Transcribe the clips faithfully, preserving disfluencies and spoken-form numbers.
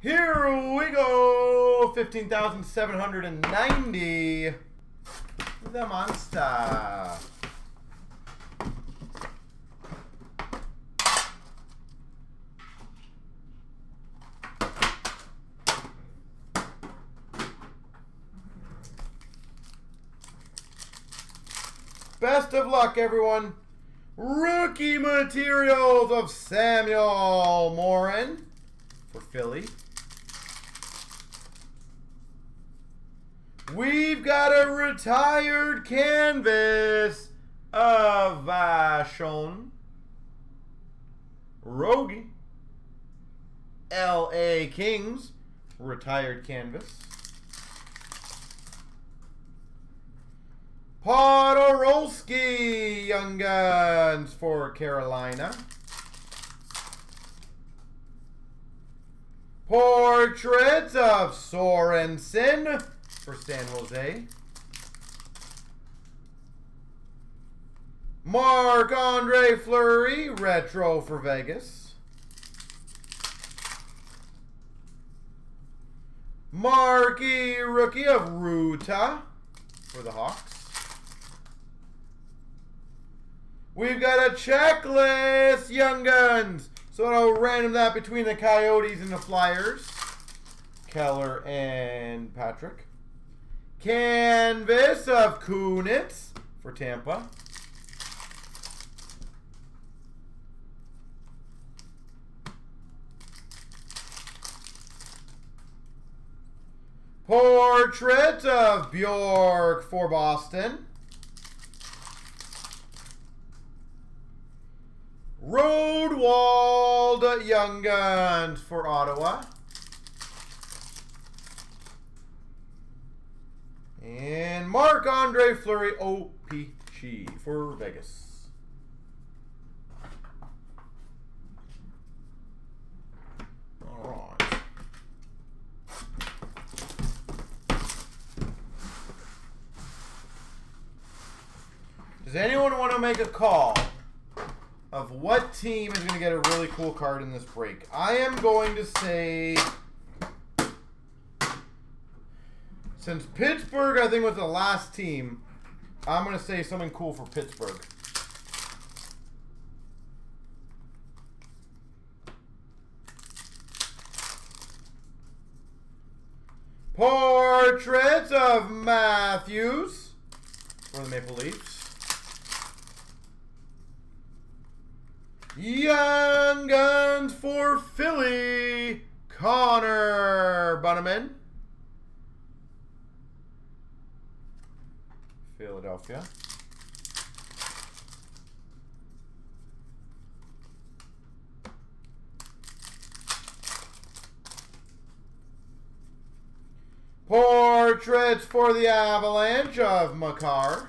Here we go. fifteen thousand seven hundred ninety. The monster. Best of luck, everyone. Rookie materials of Samuel Morin for Philly. We've got a retired canvas of Vashon. Rogie. L A Kings. Retired canvas. Podorowski, Young Guns for Carolina. Portraits of Sorensen for San Jose. Marc-Andre Fleury, retro for Vegas. Marquee rookie of Ruta for the Hawks. We've got a checklist, Young Guns. So I'll random that between the Coyotes and the Flyers. Keller and Patrick. Canvas of Kunitz for Tampa. Portrait of Bjork for Boston. Roadwalled Young Guns for Ottawa. And Marc-Andre Fleury O P C for Vegas. All right. Does anyone want to make a call of what team is going to get a really cool card in this break? I am going to say, since Pittsburgh, I think, was the last team, I'm going to say something cool for Pittsburgh. Portraits of Matthews for the Maple Leafs. Young Guns for Philly, Connor Bunneman. Philadelphia. Portraits for the Avalanche of Makar.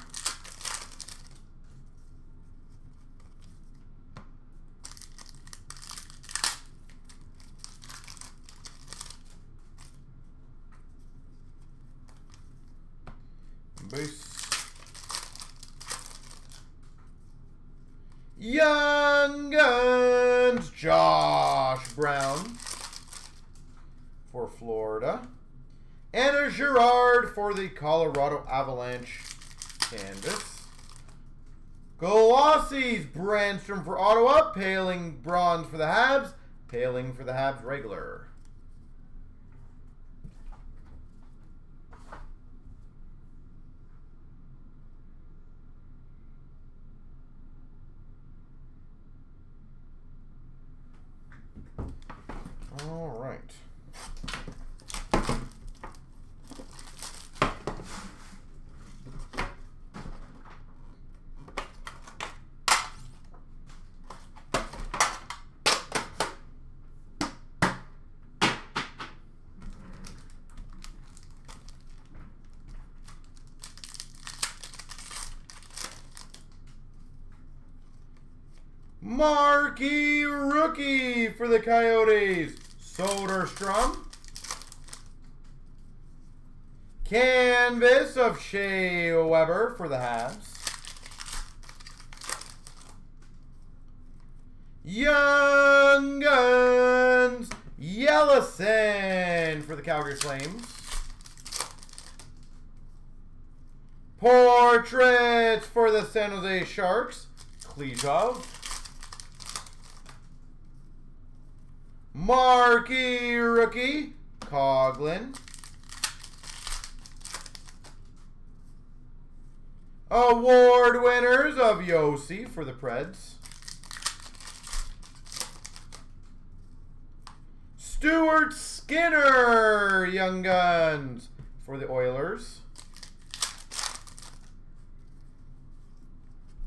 Young Guns, Josh Brown for Florida. And a Girard for the Colorado Avalanche canvas. Glossies, Brandstrom for Ottawa. Paling Bronze for the Habs. Paling for the Habs regular. All right. Marquee rookie for the Coyotes, Soderstrom. Canvas of Shea Weber for the Habs. Young Guns, Yellison for the Calgary Flames. Portraits for the San Jose Sharks. Klejov. Marquee rookie. Coughlin. Award winners of Yossi for the Preds. Stuart Skinner, Young Guns for the Oilers.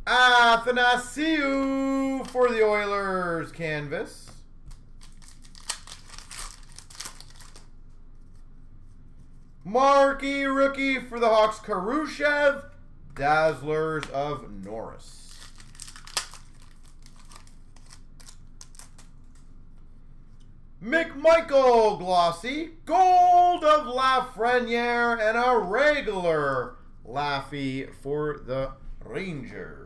Athanasiou for the Oilers, Canvas. Marquee rookie for the Hawks, Karushev. Dazzlers of Norris. McMichael glossy, gold of Lafreniere, and a regular Laffy for the Rangers.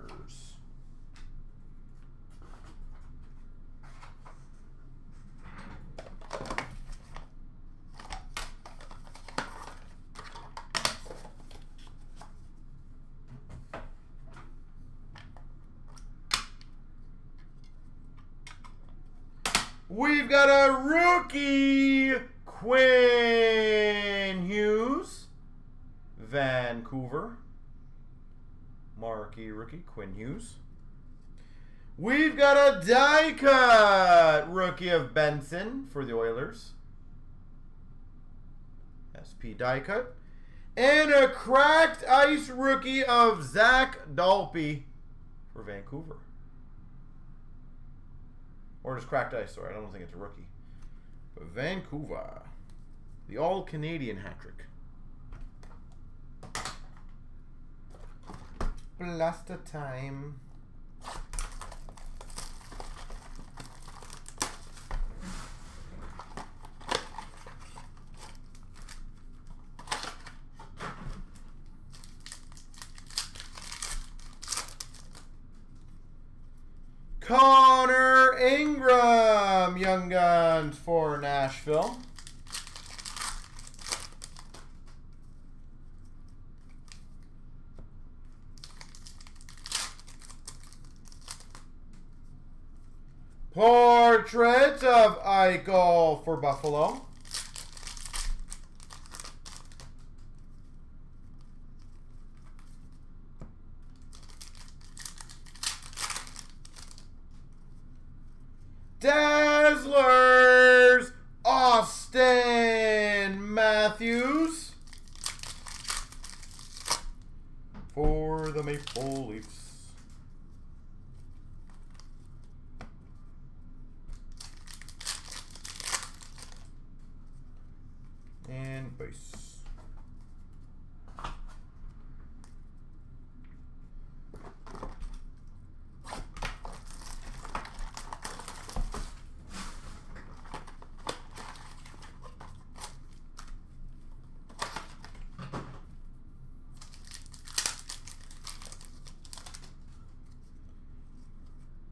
We've got a rookie, Quinn Hughes, Vancouver. Marquee rookie, Quinn Hughes. We've got a die cut rookie of Benson for the Oilers. S P die cut. And a cracked ice rookie of Zach Dolpy for Vancouver. Or just cracked ice, sorry. I don't think it's a rookie. But Vancouver. The all-Canadian hat trick. Blaster time. Connor Ingram, Young Guns for Nashville. Portrait of Eichel for Buffalo. Dazzlers, Austin Matthews for the Maple Leafs. And base.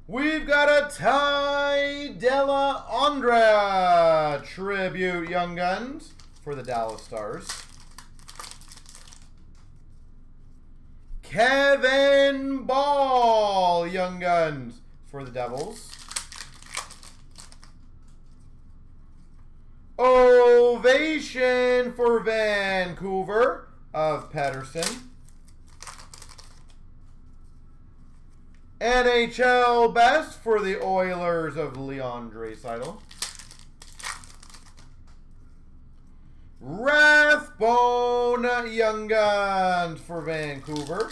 We've got a Ty Dellandrea tribute, Young Guns, for the Dallas Stars. Kevin Ball, Young Guns, for the Devils. Ovation for Vancouver of Pettersson. N H L best for the Oilers of Leon Draisaitl. Rathbone, Young Guns for Vancouver.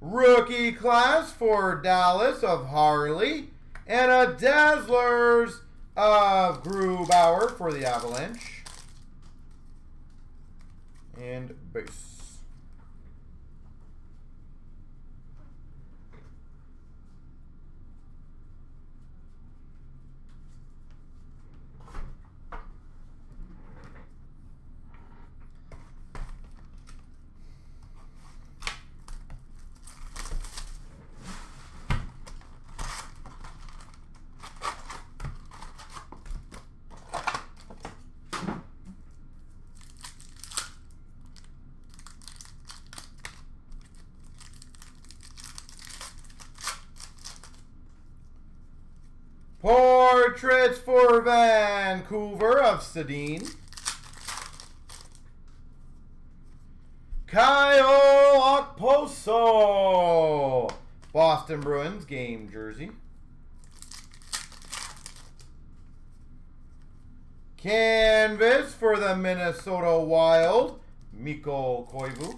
Rookie class for Dallas of Harley. And a Dazzlers of Grubauer for the Avalanche. And base. Portraits for Vancouver of Sedin. Kyle Okposo, Boston Bruins game jersey. Canvas for the Minnesota Wild, Mikko Koivu.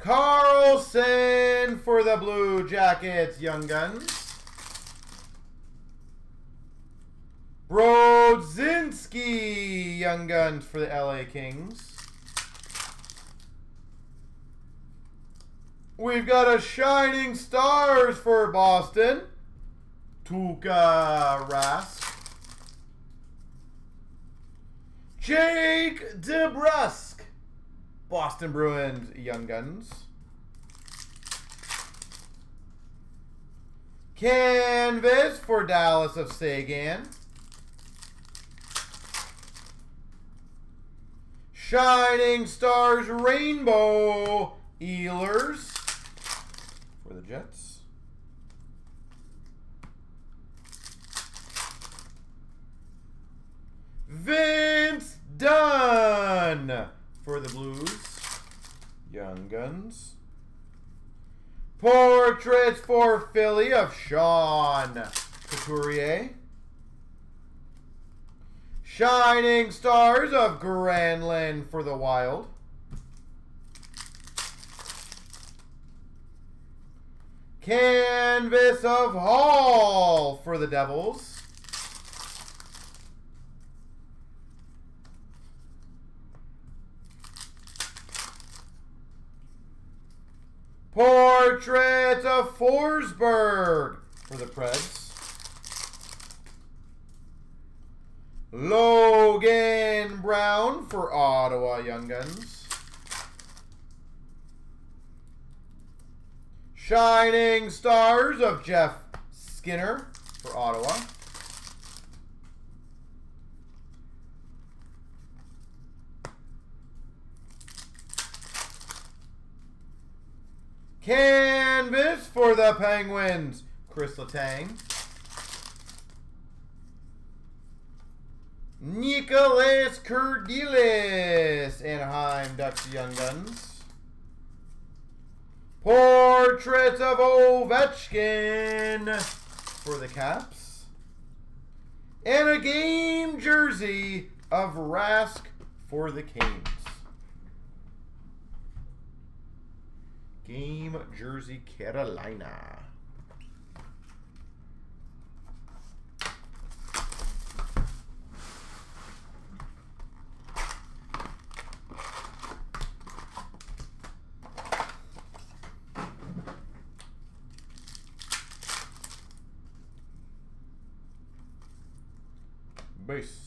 Carlson for the Blue Jackets, Young Guns. Brodzinski, Young Guns for the L A Kings. We've got a Shining Stars for Boston, Tuukka Rask. Jake DeBrusk, Boston Bruins, Young Guns. Canvas for Dallas of Seguin. Shining Stars Rainbow, Ehlers for the Jets. Vince Dunn for the Blues, Young Guns. Portraits for Philly of Sean Couturier. Shining Stars of Granlund for the Wild. Canvas of Hall for the Devils. Portraits of Forsberg for the Preds. Logan Brown for Ottawa, Young Guns. Shining Stars of Jeff Skinner for Ottawa. Canvas for the Penguins, Chris Letang. Nicholas Kourdelis, Anaheim Ducks, Young Guns. Portraits of Ovechkin for the Caps. And a game jersey of Rask for the Kings. Game jersey Carolina. Base.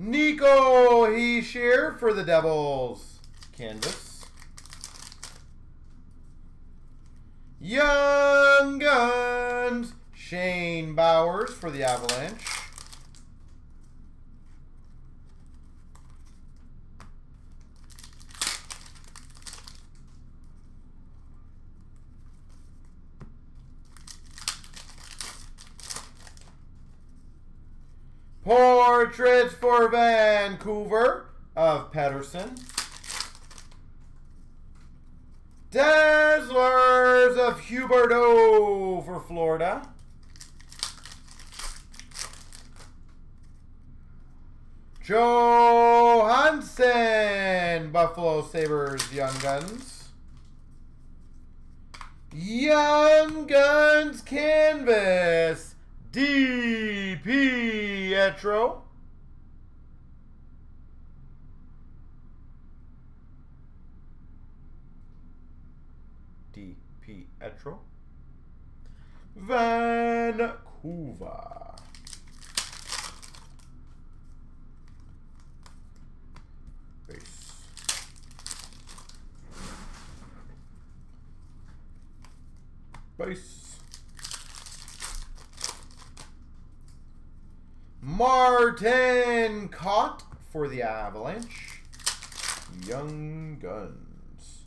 Nico Hischier for the Devils. Canvas. Young Guns, Shane Bowers for the Avalanche. Portraits for Vancouver of Pettersson. Dazzlers of Huberdeau for Florida. Johansson, Buffalo Sabres, Young Guns. Young Guns canvas, DiPietro. DiPietro, Vancouver. Base. Base. Martin Cott for the Avalanche. Young Guns.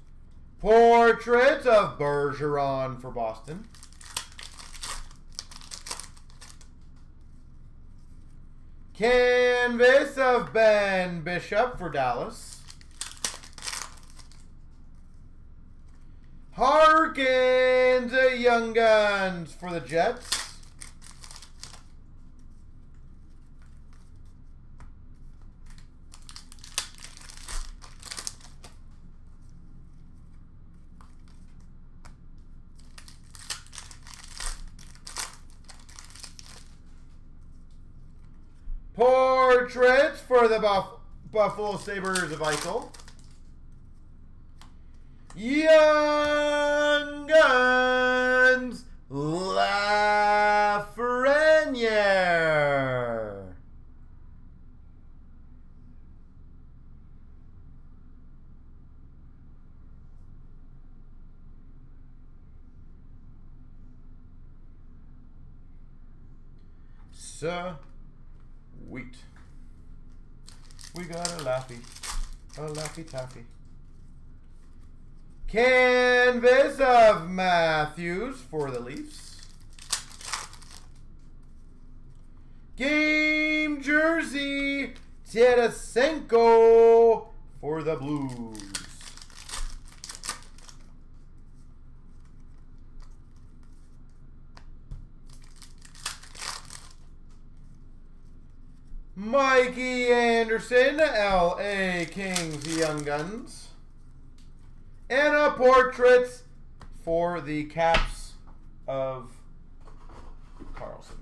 Portrait of Bergeron for Boston. Canvas of Ben Bishop for Dallas. Harkins, Young Guns for the Jets. Portraits for the Buff Buffalo Sabres of Eichel. Young Guns, Lafreniere. Sir, wait. We got a Laffy, a Laffy Taffy. Canvas of Matthews for the Leafs. Game jersey, Tarasenko for the Blues. Mikey Anderson, L A Kings, Young Guns. And a portrait for the Caps of Carlson.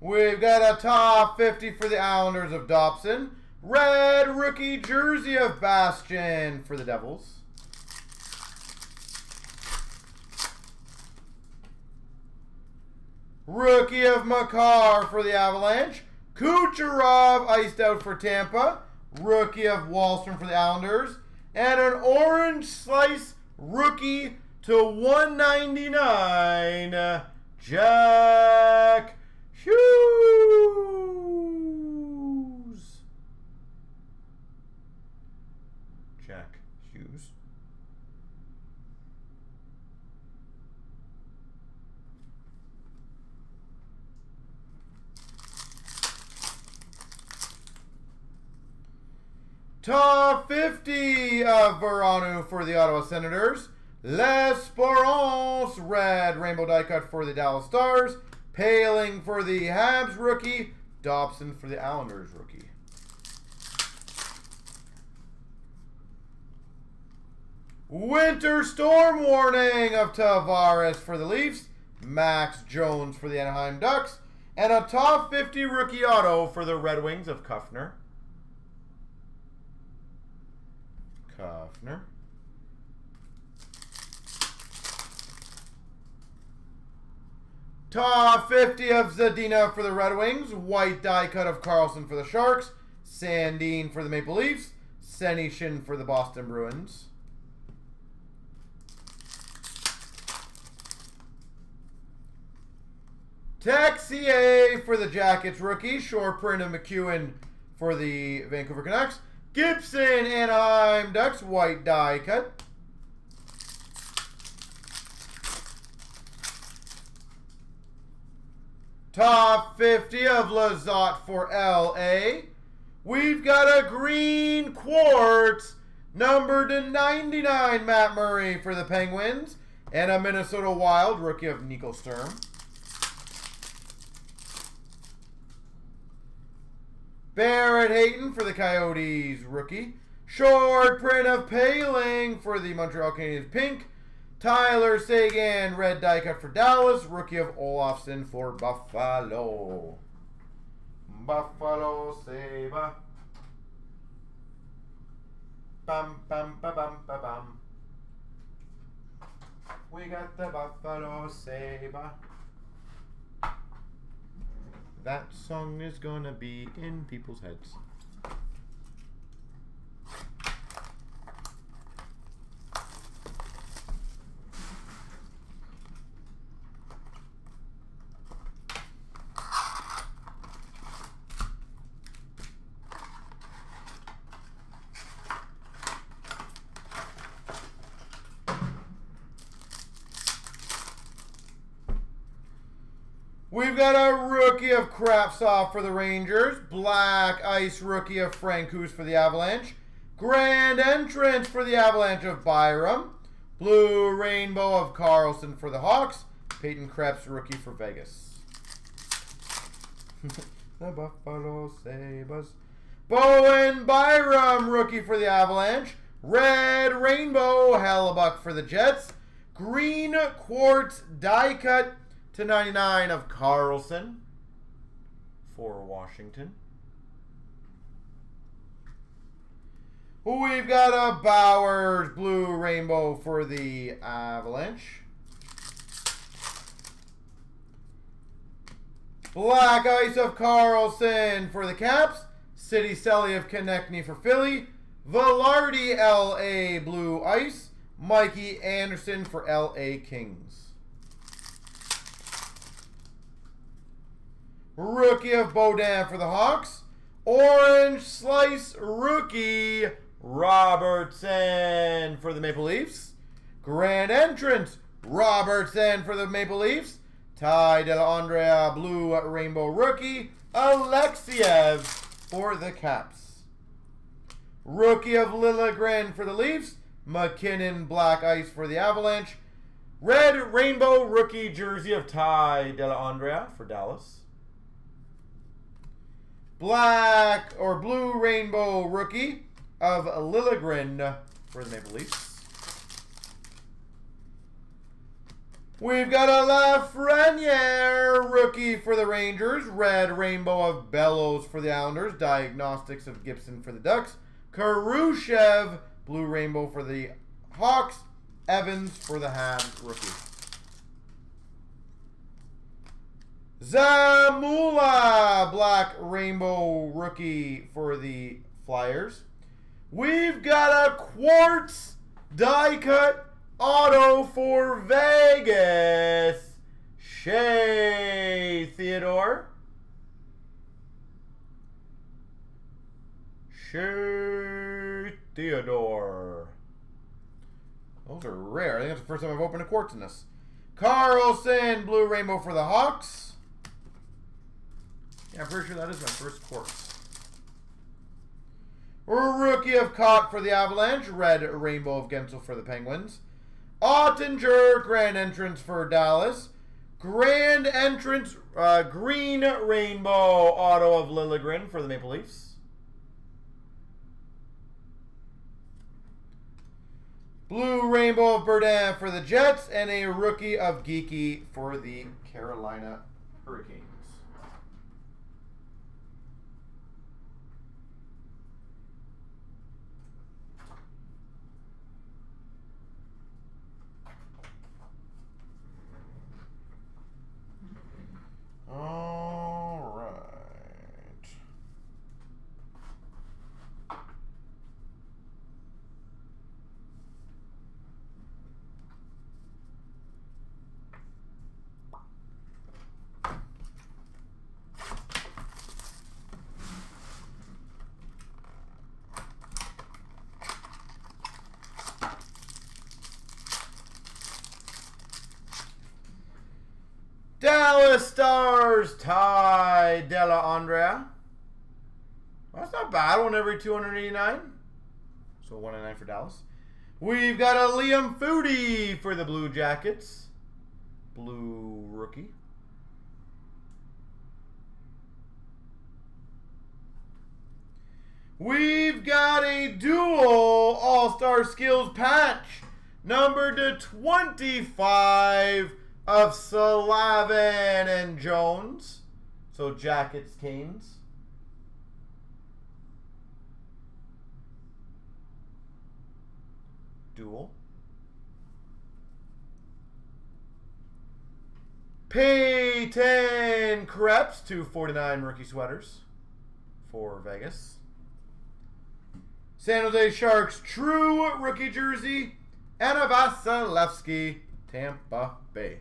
We've got a top fifty for the Islanders of Dobson. Red rookie jersey of Bastion for the Devils. Rookie of Makar for the Avalanche. Kucherov iced out for Tampa. Rookie of Wallstrom for the Islanders. And an orange slice rookie to one ninety-nine. Jack Hughes. Jack Hughes. Top fifty of Verano for the Ottawa Senators. L'Esperance red rainbow die cut for the Dallas Stars. Paling for the Habs rookie, Dobson for the Islanders rookie. Winter storm warning of Tavares for the Leafs, Max Jones for the Anaheim Ducks, and a top fifty rookie auto for the Red Wings of Kuffner. Kuffner. Top fifty of Zadina for the Red Wings. White die cut of Carlson for the Sharks. Sandin for the Maple Leafs. Senishin for the Boston Bruins. Texier for the Jackets rookie. Short print of McEwen for the Vancouver Canucks. Gibson, Anaheim Ducks. White die cut. Top fifty of Lizotte for L A. We've got a green quartz, numbered to ninety-nine, Matt Murray for the Penguins. And a Minnesota Wild, rookie of Nico Sturm. Barrett Hayton for the Coyotes, rookie. Short print of Paling for the Montreal Canadiens, pink. Tyler Seguin, red die cut for Dallas. Rookie of Olofsson for Buffalo. Buffalo Sabre. Bum, bum, ba, bum, ba, bum. We got the Buffalo Sabre. That song is gonna be in people's heads. We've got a rookie of Kravtsov for the Rangers. Black Ice rookie of Francouz for the Avalanche. Grand entrance for the Avalanche of Byram. Blue rainbow of Carlson for the Hawks. Peyton Krebs rookie for Vegas. The Buffalo Sabres. Bowen Byram rookie for the Avalanche. Red rainbow Hellebuck for the Jets. Green quartz die cut to ninety-nine of Carlson for Washington. We've got a Bowers blue rainbow for the Avalanche. Black Ice of Carlson for the Caps. City Selly of Konechny for Philly. Velarde L A blue ice. Mikey Anderson for L A Kings. Rookie of Baudin for the Hawks. Orange slice rookie Robertson for the Maple Leafs. Grand entrance Robertson for the Maple Leafs. Ty Dellandrea blue rainbow rookie Alexiev for the Caps. Rookie of Liljegren for the Leafs. McKinnon black ice for the Avalanche. Red rainbow rookie jersey of Ty Dellandrea for Dallas. Black or blue rainbow rookie of Liljegren for the Maple Leafs. We've got a Lafreniere rookie for the Rangers. Red rainbow of Bellows for the Islanders. Diagnostics of Gibson for the Ducks. Karushev, blue rainbow for the Hawks. Evans for the Habs rookie. Zamula, black rainbow rookie for the Flyers. We've got a quartz die cut auto for Vegas. Shea Theodore. Shea Theodore. Those are rare. I think that's the first time I've opened a quartz in this. Carlson, blue rainbow for the Hawks. Yeah, I'm pretty sure that is my first quartz. Rookie of Cott for the Avalanche. Red rainbow of Gensel for the Penguins. Ottinger, grand entrance for Dallas. Grand entrance, uh, green rainbow auto of Liljegren for the Maple Leafs. Blue rainbow of Baudin for the Jets. And a rookie of Geeky for the Carolina Hurricanes. All right. Dallas Stars, Ty Dellandrea. Well, that's not bad. One every two hundred eighty-nine. So one and nine for Dallas. We've got a Liam Foodie for the Blue Jackets. Blue rookie. We've got a dual All-Star Skills patch. number to twenty-five of Slavin and Jones. So Jackets, Canes. Duel. Peyton Krebs, two forty-nine rookie sweaters for Vegas. San Jose Sharks, true rookie jersey, Anna Vasilevsky, Tampa Bay.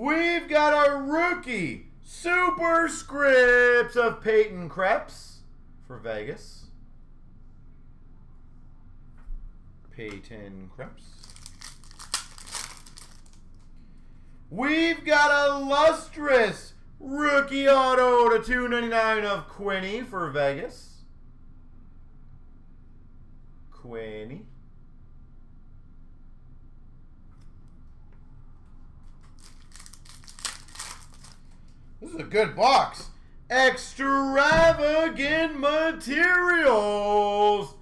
We've got a rookie superscripts of Peyton Krebs for Vegas. Peyton Krebs. We've got a lustrous rookie auto to two ninety-nine of Quinny for Vegas. Quinny. This is a good box. Extravagant materials.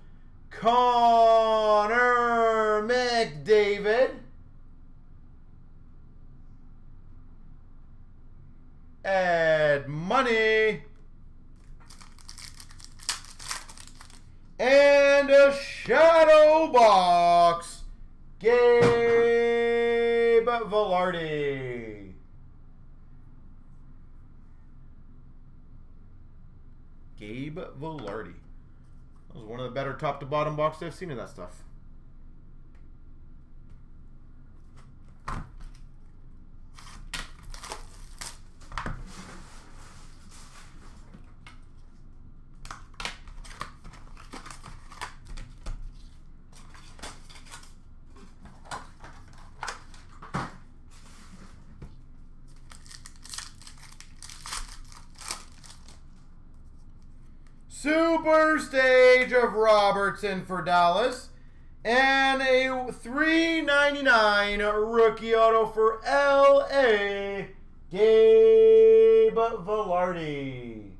Connor McDavid. Add money. And a shadow box. Gabe Velarde. Gabe Velarde. That was one of the better top-to-bottom boxes I've seen of that stuff. Super stage of Robertson for Dallas. And a three ninety-nine rookie auto for L A, Gabe Velarde.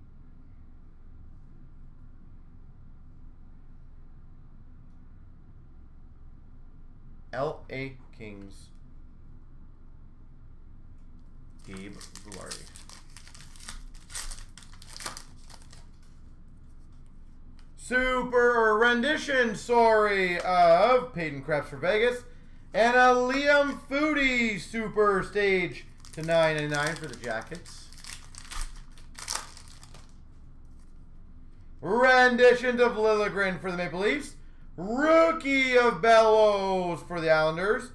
L A Kings, Gabe Velarde. Super rendition, sorry, of Peyton Krebs for Vegas. And a Liam Foodie super stage to nine ninety-nine for the Jackets. Renditions of Liljegren for the Maple Leafs. Rookie of Bellows for the Islanders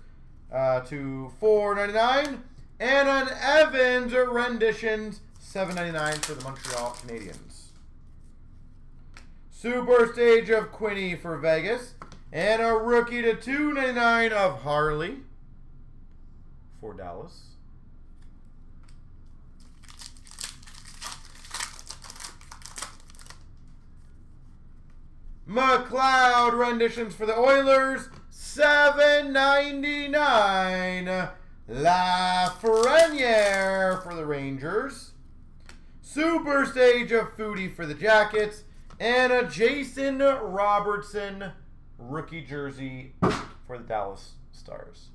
uh, to four ninety-nine. And an Evans renditions, seven ninety-nine for the Montreal Canadiens. Super stage of Quinny for Vegas. And a rookie to two ninety-nine of Harley for Dallas. McLeod renditions for the Oilers. seven ninety-nine. Lafreniere for the Rangers. Super stage of Foodie for the Jackets. And a Jason Robertson rookie jersey for the Dallas Stars.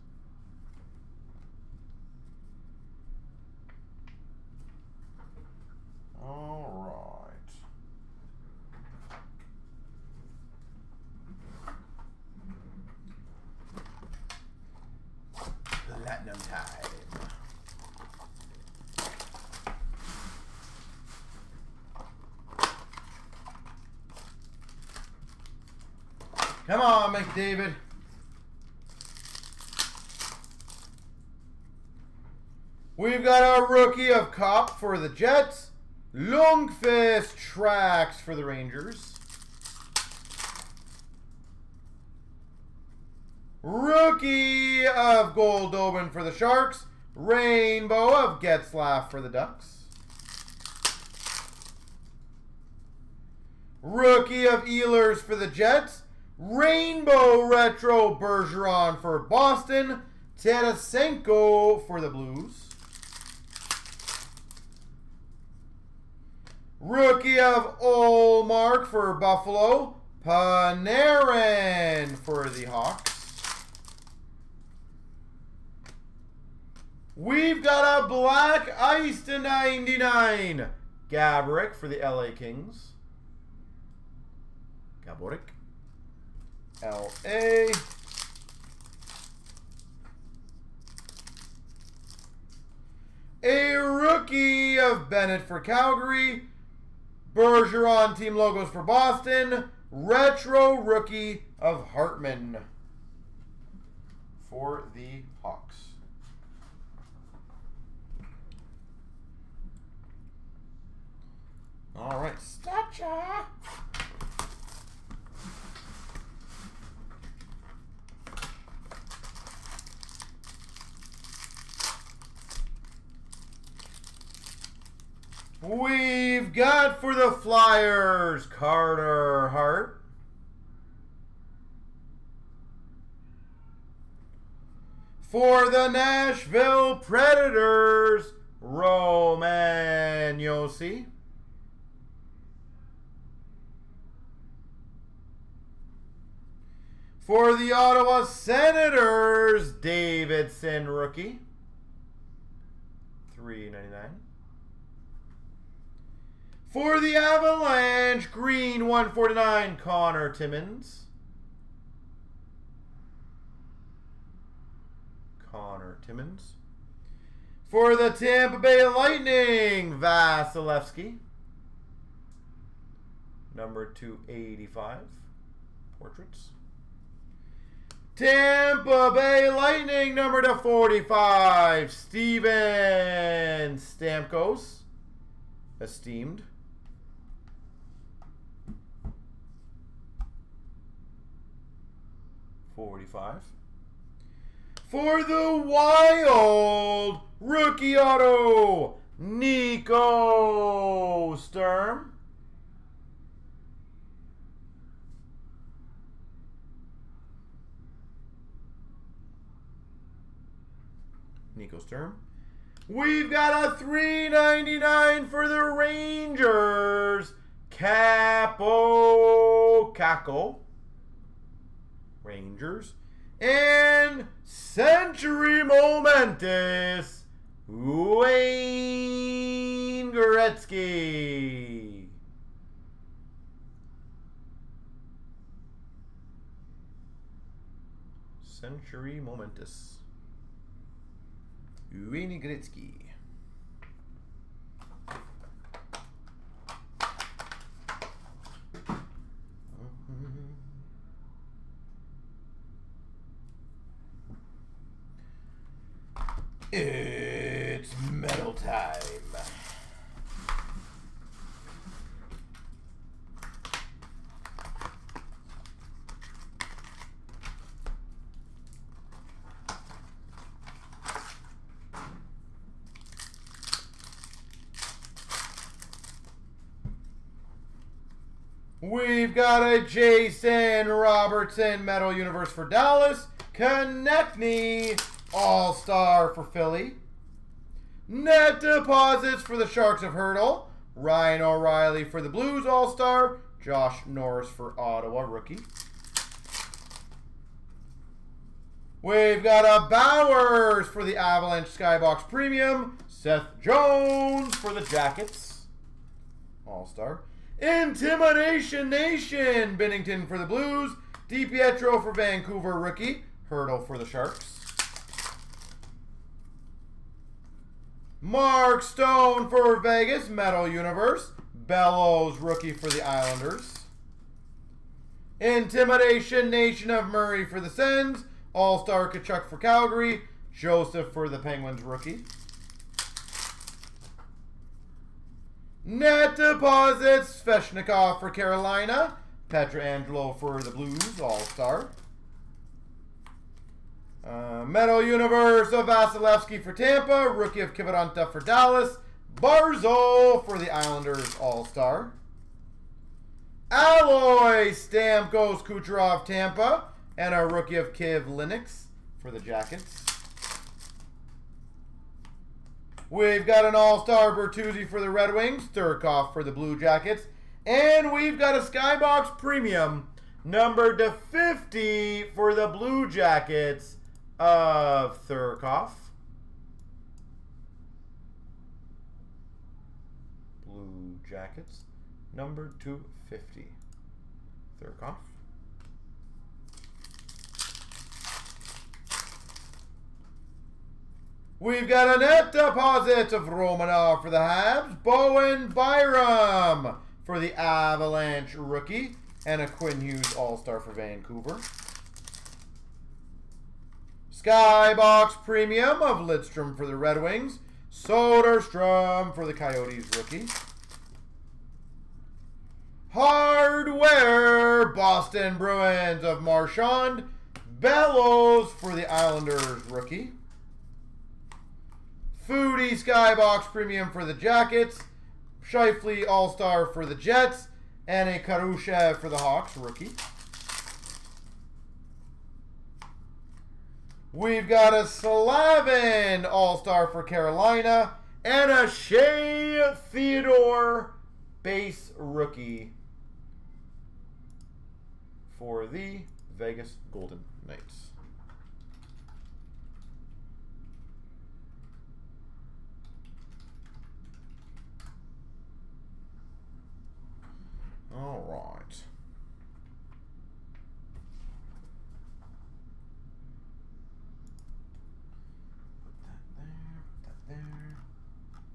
All right. Platinum tie. Come on, McDavid. We've got a rookie of Kopp for the Jets. Lundqvist tracks for the Rangers. Rookie of Goldobin for the Sharks. Rainbow of Getzlaf for the Ducks. Rookie of Ehlers for the Jets. Rainbow Retro Bergeron for Boston. Tarasenko for the Blues. Rookie of Ullmark for Buffalo. Panarin for the Hawks. We've got a black ice to ninety-nine. Gaborik for the L A Kings. Gaborik. L A. A rookie of Bennett for Calgary. Bergeron team logos for Boston. Retro rookie of Hartman for the Hawks. All right, Statcha. We've got for the Flyers, Carter Hart. For the Nashville Predators, Roman Yossi. For the Ottawa Senators, Davidson rookie, three ninety-nine. For the Avalanche, green one forty-nine, Connor Timmins. Connor Timmins. For the Tampa Bay Lightning, Vasilevsky, number two eighty-five, portraits. Tampa Bay Lightning, number to forty-five, Steven Stamkos, esteemed. forty-five. For the Wild, rookie auto, Nico Sturm. Nico Sturm. We've got a three ninety-nine for the Rangers. Capo Caco. Rangers. And century momentous. Wayne Gretzky. Century momentous. Wayne Gretzky. It's medal time. We've got a Jason Robertson Metal Universe for Dallas. Konechny All-Star for Philly. Net deposits for the Sharks of Hurdle. Ryan O'Reilly for the Blues All-Star. Josh Norris for Ottawa rookie. We've got a Bowers for the Avalanche Skybox Premium. Seth Jones for the Jackets All-Star. Intimidation Nation, Binnington for the Blues, DiPietro for Vancouver rookie, Hurdle for the Sharks. Mark Stone for Vegas, Metal Universe, Bellows rookie for the Islanders. Intimidation Nation of Murray for the Sens, All-Star Kachuk for Calgary, Joseph for the Penguins rookie. Net deposits, Sveshnikov for Carolina, Pietrangelo for the Blues, All-Star. Uh, Metal Universe of Vasilevsky for Tampa, rookie of Kiviranta for Dallas, Barzal for the Islanders, All-Star. Alloy stamp goes Kucherov Tampa, and our rookie of Kiv Linux for the Jackets. We've got an all-star Bertuzzi for the Red Wings, Sturkoff for the Blue Jackets, and we've got a Skybox Premium numbered to fifty for the Blue Jackets of Sturkoff. Blue Jackets numbered to fifty. Sturkoff. We've got a net deposit of Romanov for the Habs, Bowen Byram for the Avalanche rookie, and a Quinn Hughes All-Star for Vancouver. Skybox Premium of Lidstrom for the Red Wings, Soderstrom for the Coyotes rookie. Hardware Boston Bruins of Marchand, Bellows for the Islanders rookie. Foodie Skybox Premium for the Jackets, Shifley All-Star for the Jets, and a Karushev for the Hawks rookie. We've got a Slavin All-Star for Carolina, and a Shea Theodore base rookie for the Vegas Golden Knights. All right. Put that there, put that there. Put that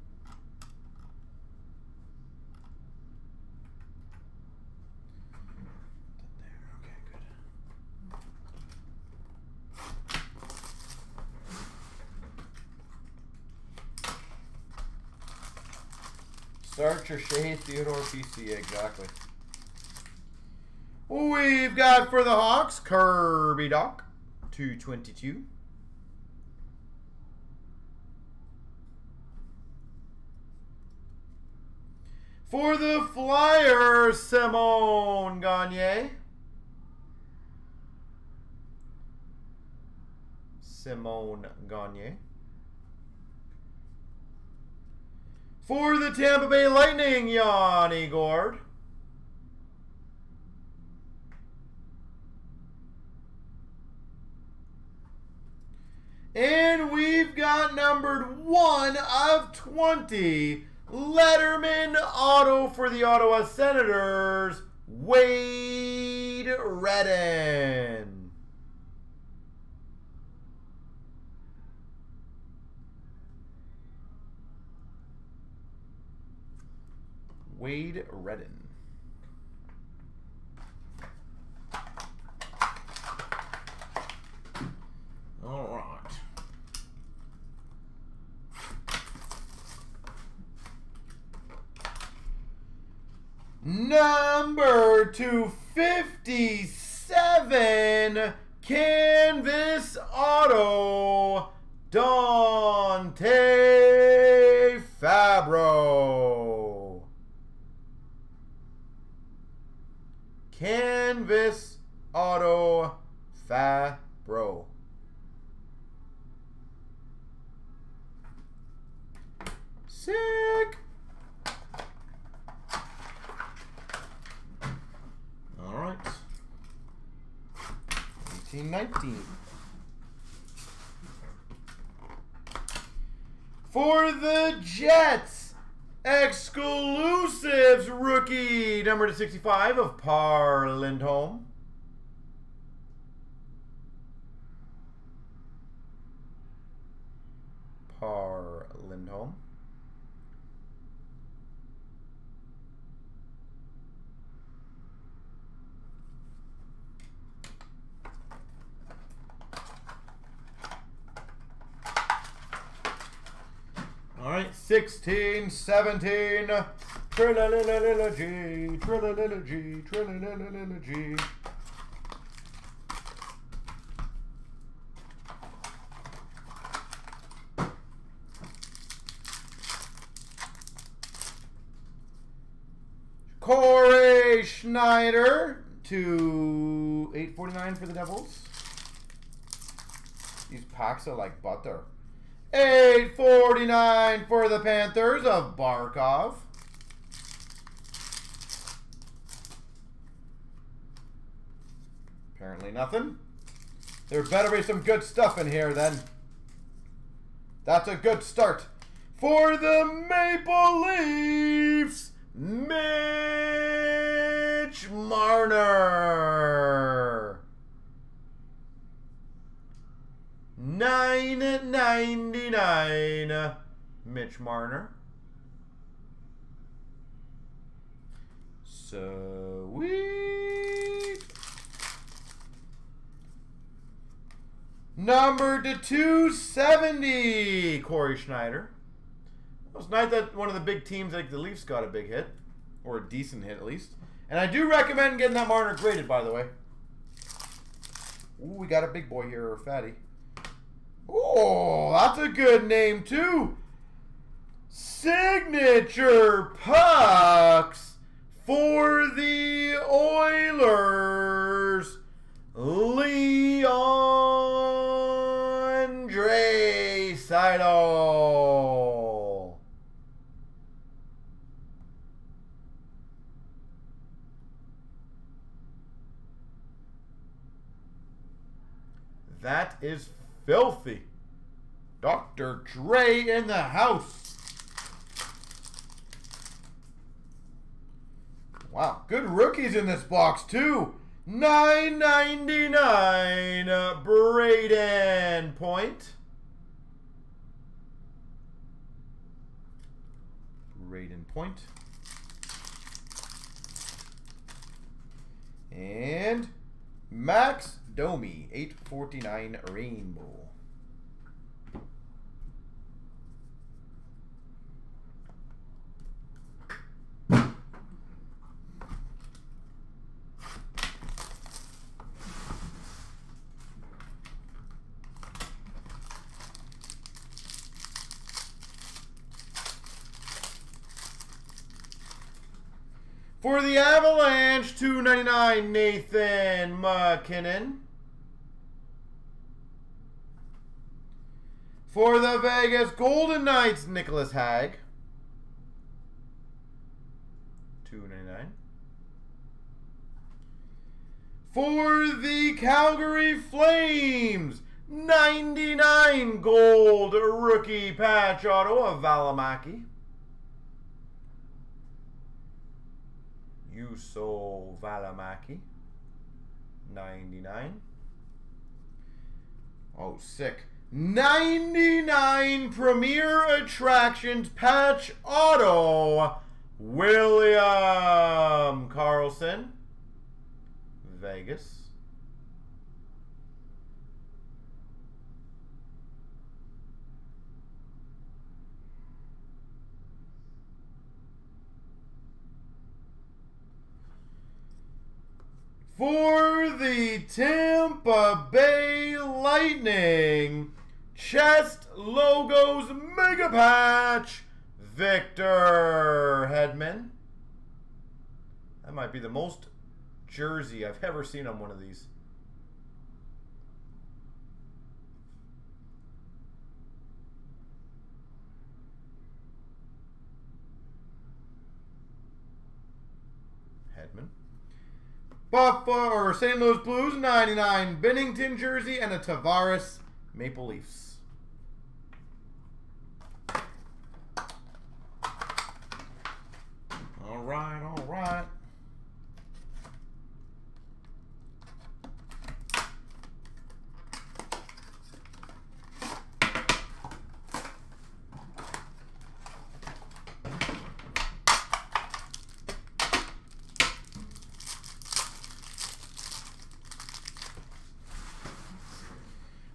there, okay, good. Start your Shane Theodore P C, exactly. We've got for the Hawks, Kirby Doc, two twenty-two. For the Flyers, Simone Gagner. Simone Gagner. For the Tampa Bay Lightning, Yanni Gourde. And we've got numbered one of twenty, Letterman Auto for the Ottawa Senators, Wade Redden. Wade Redden. All right. Number two fifty-seven, Canvas Auto, Dante Fabro. Canvas Auto, Fabro. Sick. All right, eighteen nineteen. For the Jets, exclusives rookie number two sixty-five of Par Lindholm. Par Lindholm. Alright, sixteen, seventeen, Trilogy, Trilogy, Trilogy. Cole Corey Schneider to eight forty-nine for the Devils. These packs are like butter. eight forty-nine for the Panthers of Barkov. Apparently nothing. There better be some good stuff in here then. That's a good start for the Maple Leafs. Mitch Marner. nine ninety-nine. Mitch Marner. Sweet. Number to two seventy. Corey Schneider. It was nice that one of the big teams like the Leafs got a big hit. Or a decent hit at least. And I do recommend getting that Marner graded, by the way. Ooh, we got a big boy here, or fatty. Oh, that's a good name too. Signature Pucks for the Oilers. Leon Draisaitl. That is filthy. Doctor Dre in the house. Wow, good rookies in this box too. nine ninety-nine uh, Braden Point. Braden Point. And Max Domi, eight forty-nine Rainbow. For the Avalanche, two ninety-nine Nathan MacKinnon. For the Vegas Golden Knights, Nicholas Hag. two ninety-nine. For the Calgary Flames, ninety-nine gold rookie patch auto of Valimaki. Juuso Valimaki, ninety-nine. Oh, sick. ninety-nine Premier Attractions patch auto. William Carlson, Vegas. For the Tampa Bay Lightning, Chest Logos Mega Patch, Victor Hedman. That might be the most jersey I've ever seen on one of these. Hedman. Buffalo or Saint Louis Blues, ninety-nine Binnington jersey and a Tavares Maple Leafs. All right, all right.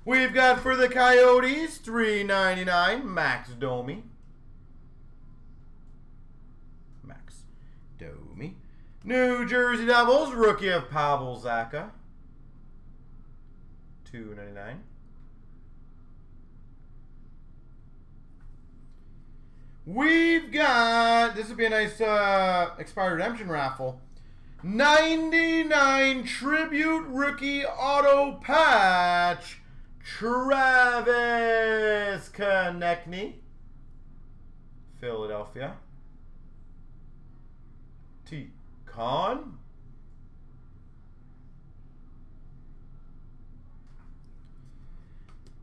We've got for the Coyotes, three ninety-nine, Max Domi. Max Domi. New Jersey Devils, rookie of Pavel Zacha. two ninety-nine. We've got, this would be a nice uh, Expired Redemption raffle. ninety-nine Tribute Rookie Auto Patch, Travis Konechny, Philadelphia. T. Con.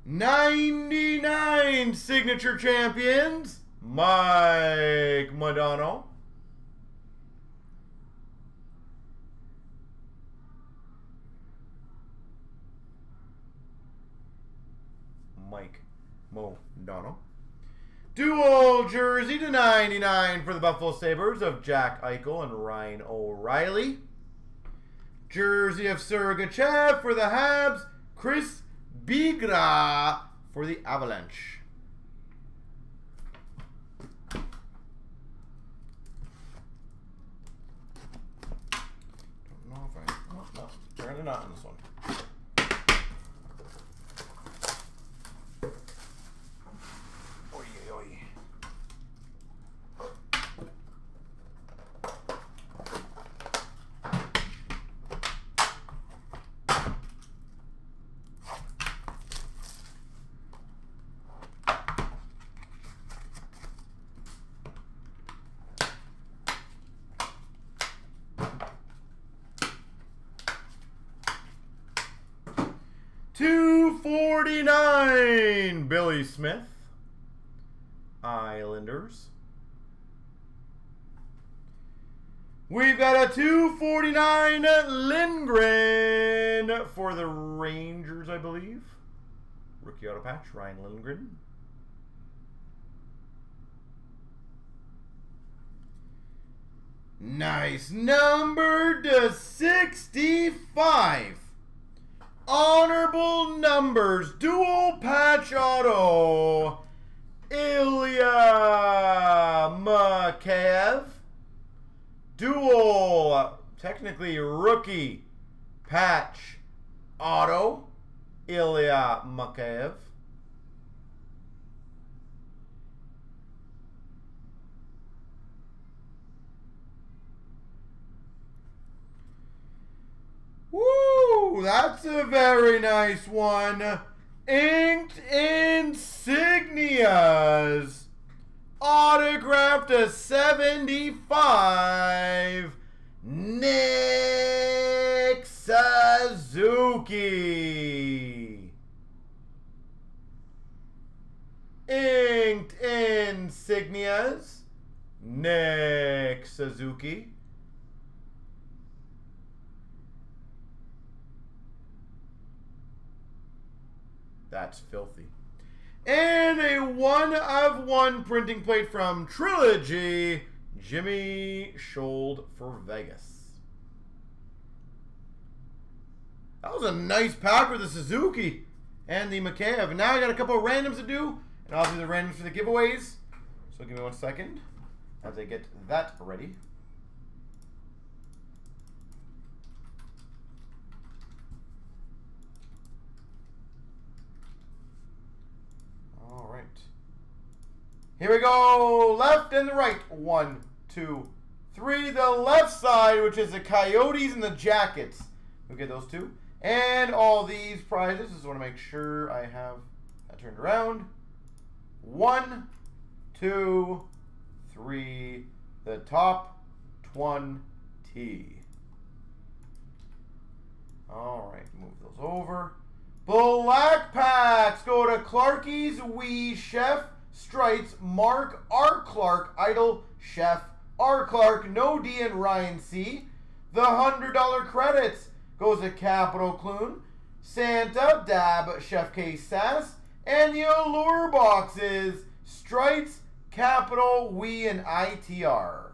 ninety-nine Signature Champions, Mike Modano. Mike Modano. Dual jersey to ninety-nine for the Buffalo Sabres of Jack Eichel and Ryan O'Reilly. Jersey of Sergachev for the Habs, Chris Bigra for the Avalanche. Don't know if I... Oh, no, apparently not in this one. two forty-nine, Billy Smith, Islanders. We've got a two forty-nine Lindgren for the Rangers, I believe. Rookie auto patch, Ryan Lindgren. Nice number to sixty-five. Honorable numbers, dual patch auto, Ilya Mikheyev. Dual, technically rookie patch auto, Ilya Mikheyev. Woo! That's a very nice one. Inked Insignias. Autographed to seventy-five. Nick Suzuki. Inked Insignias. Nick Suzuki. That's filthy. And a one of one printing plate from Trilogy, Jimmy Schold for Vegas. That was a nice pack with the Suzuki and the Mikheyev. And now I got a couple of randoms to do, and I'll do the randoms for the giveaways. So give me one second as I get that ready. Here we go, left and the right, one, two, three. The left side, which is the Coyotes and the Jackets. We'll get those two. And all these prizes, just wanna make sure I have that turned around. One, two, three, the top twenty. All right, move those over. Black packs go to Clarkies, Wee Chef, Stripes, Mark, R. Clark, Idol, Chef, R. Clark, No D, and Ryan C. The one hundred dollar credits goes to Capital Clune, Santa, Dab, Chef K. Sass, and the Allure boxes, Stripes, Capital, We, and I T R.